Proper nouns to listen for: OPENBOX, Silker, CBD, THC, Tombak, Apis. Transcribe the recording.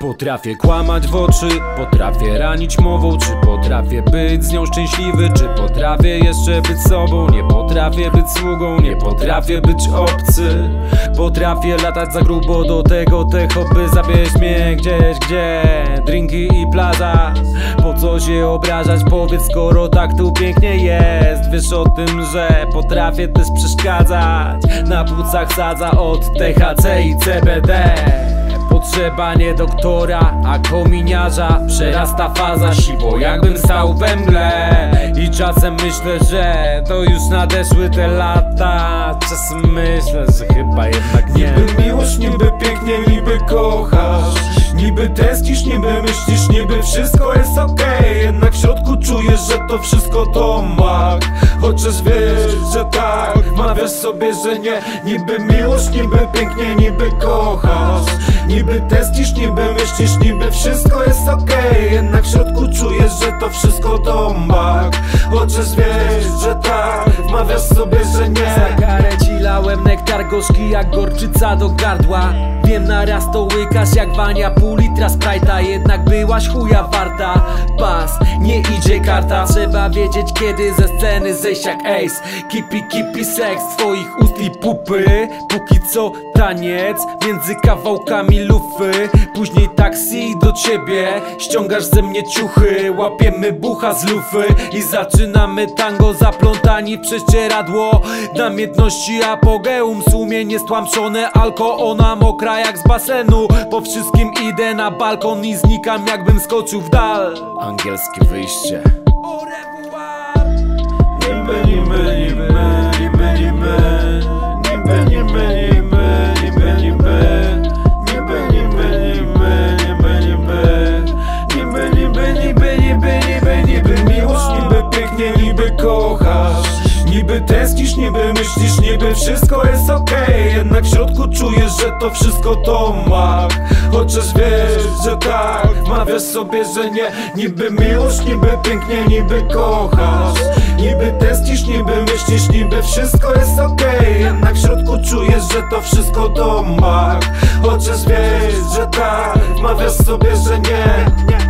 Potrafię kłamać w oczy, potrafię ranić mową. Czy potrafię być z nią szczęśliwy? Czy potrafię jeszcze być sobą? Nie potrafię być sługą, nie potrafię być obcy. Potrafię latać za grubo, do tego te hopy. Zabierz mnie gdzieś, gdzie drinki i plaza. Po co się obrażać? Powiedz, skoro tak tu pięknie jest. Wiesz o tym, że potrafię też przeszkadzać. Na płucach sadza od THC i CBD. Potrzeba nie doktora, a kominiarza. Przerasta faza siwo, jakbym stał we mgle. I czasem myślę, że to już nadeszły te lata. Czasem myślę, że chyba jednak nie. Niby miłość, niby pięknie, niby kochasz, niby tęsknisz, niby myślisz, niby wszystko jest okej. Jednak w środku czujesz, że to wszystko tombak. Chociaż wiesz, że tak, mawiasz sobie, że nie. Niby miłość, niby pięknie, niby kochasz, niby tęsknisz, niby myślisz, niby wszystko jest okej. Jednak w środku czujesz, że to wszystko tombak. Chociaż wiesz, że tak, mawiasz sobie, że nie. Za karę ci lałem nektar gorzki jak gorczyca do gardła. Wiem, naraz to łykasz jak wania pół litra Sprite'a. Jednak byłaś chuja warta, pas, nie idzie karta. Trzeba wiedzieć kiedy ze sceny zejść jak ace. Kipi seks twoich ust i pupy. Póki co taniec między kawałkami lufy. Później taksi do ciebie, ściągasz ze mnie ciuchy. Łapiemy bucha z lufy i zaczynamy tango zaplątani w prześcieradło. Namiętności apogeum, sumienie stłamszone, alko ona mokra jak z basenu. Po wszystkim idę na balkon i znikam jakbym skoczył w dal. Angielskie wyjście. Niby tęsknisz, niby myślisz, niby wszystko jest okej. Jednak w środku czujesz, że to wszystko tombak. Chociaż wiesz, że tak, mawiasz sobie, że nie. Niby miłość, niby pięknie, niby kochasz, niby tęsknisz, niby myślisz, niby wszystko jest okej. Jednak w środku czujesz, że to wszystko tombak. Chociaż wiesz, że tak, mawiasz sobie, że nie.